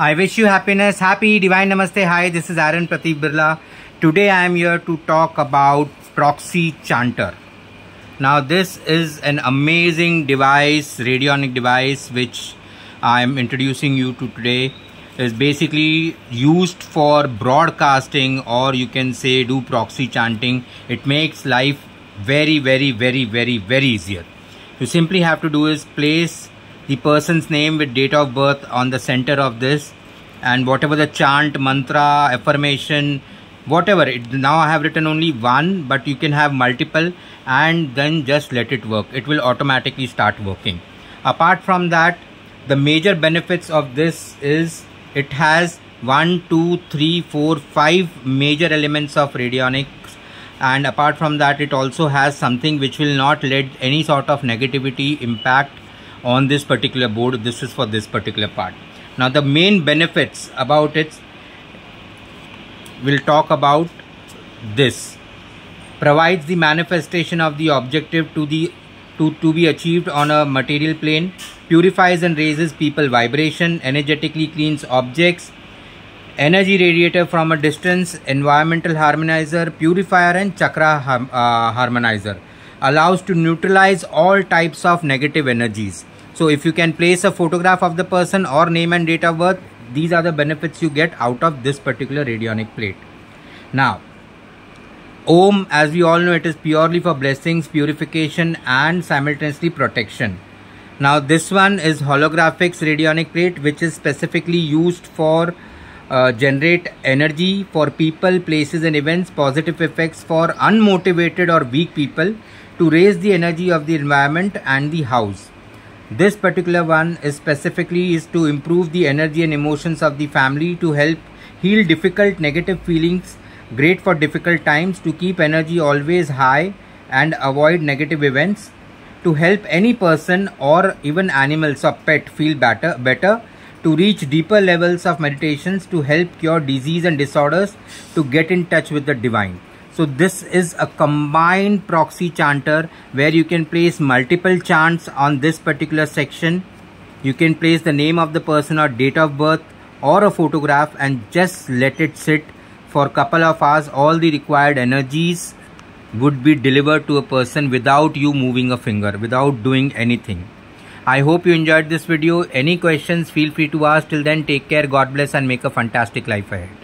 I wish you happiness, happy, divine namaste. Hi, this is Aaron Prathiv Birla. Today I am here to talk about Proxy Chanter. Now this is an amazing device, radionic device, which I am introducing you to today. Is basically used for broadcasting, or you can say do proxy chanting. It makes life very easier. You simply have to do is place the person's name with date of birth on the center of this, and whatever the chant, mantra, affirmation, whatever it, now I have written only one, but you can have multiple, and then just let it work. It will automatically start working. Apart from that, the major benefits of this is it has 1, 2, 3, 4, 5 major elements of radionics, and apart from that it also has something which will not let any sort of negativity impact on this particular board. This is for this particular part. Now the main benefits about it, we'll talk about this. Provides the manifestation of the objective to be achieved on a material plane. Purifies and raises people vibration. Energetically cleans objects. Energy radiator from a distance. Environmental harmonizer, purifier, and chakra harmonizer. Allows to neutralize all types of negative energies. So if you can place a photograph of the person or name and date of birth, these are the benefits you get out of this particular radionic plate. Now Om, as we all know, it is purely for blessings, purification, and simultaneously protection. Now this one is holographics radionic plate, which is specifically used for generate energy for people, places, and events. Positive effects for unmotivated or weak people, to raise the energy of the environment and the house. This particular one is specifically is to improve the energy and emotions of the family, to help heal difficult negative feelings. Great for difficult times, to keep energy always high and avoid negative events, to help any person or even animals or pet feel better, to reach deeper levels of meditations, to help cure disease and disorders, to get in touch with the divine. So this is a combined proxy chanter where you can place multiple chants on this particular section. You can place the name of the person or date of birth or a photograph, and just let it sit for a couple of hours. All the required energies would be delivered to a person without you moving a finger, without doing anything. I hope you enjoyed this video. Any questions, feel free to ask. Till then, take care, God bless, and make a fantastic life ahead.